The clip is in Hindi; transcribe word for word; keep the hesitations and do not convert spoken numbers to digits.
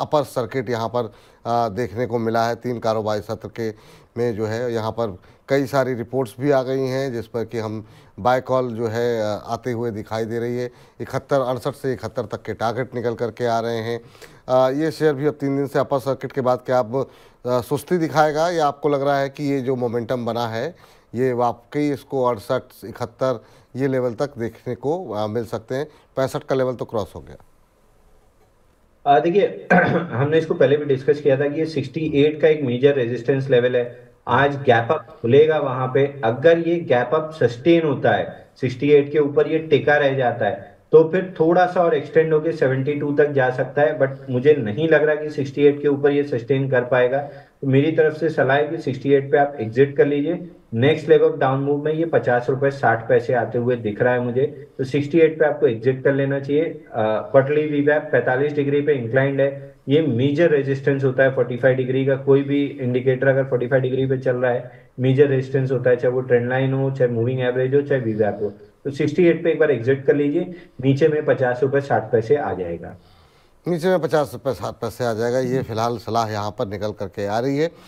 अपर सर्किट यहाँ पर आ, देखने को मिला है। तीन कारोबारी सत्र के में जो है यहाँ पर कई सारी रिपोर्ट्स भी आ गई हैं, जिस पर कि हम बाय कॉल जो है आते हुए दिखाई दे रही है। इकहत्तर अड़सठ से इकहत्तर तक के टारगेट निकल कर के आ रहे हैं। आ, ये शेयर भी अब तीन दिन से अपर सर्किट के बाद क्या आप आ, सुस्ती दिखाएगा, या आपको लग रहा है कि ये जो मोमेंटम बना है ये वाकई इसको अड़सठ इकहत्तर ये लेवल तक देखने को आ, मिल सकते हैं? पैंसठ का लेवल तो क्रॉस हो गया। देखिए, हमने इसको पहले भी डिस्कस किया था कि ये अड़सठ का एक मेजर रेजिस्टेंस लेवल है। आज गैप अप खुलेगा वहां पे, अगर ये गैप अप सस्टेन होता है अड़सठ के ऊपर, ये टिका रह जाता है तो फिर थोड़ा सा और एक्सटेंड होके बहत्तर तक जा सकता है। बट मुझे नहीं लग रहा कि अड़सठ के ऊपर ये सस्टेन कर पाएगा। तो मेरी तरफ से सलाह है कि अड़सठ पे आप एग्जिट कर लीजिए। Next leg of down move में ये पचास रुपए साठ पैसे आते हुए दिख रहा है मुझे, तो अड़सठ पे आपको एग्जिट कर लेना चाहिए। पटली वीवैप पैंतालीस डिग्री पे इंक्लाइंड है, ये मेजर रेजिस्टेंस होता है। पैंतालीस डिग्री का कोई भी इंडिकेटर अगर पैंतालीस डिग्री पे चल रहा है, मेजर रेजिस्टेंस होता है, चाहे वो ट्रेंड लाइन हो, चाहे मूविंग एवरेज हो, चाहे वीवैप हो। तो अड़सठ पे एक बार एग्जिट कर लीजिए, नीचे में पचास रुपये साठ पैसे आ जाएगा। नीचे में पचास रुपये साठ पैसे आ जाएगा। ये फिलहाल सलाह यहाँ पर निकल करके आ रही है।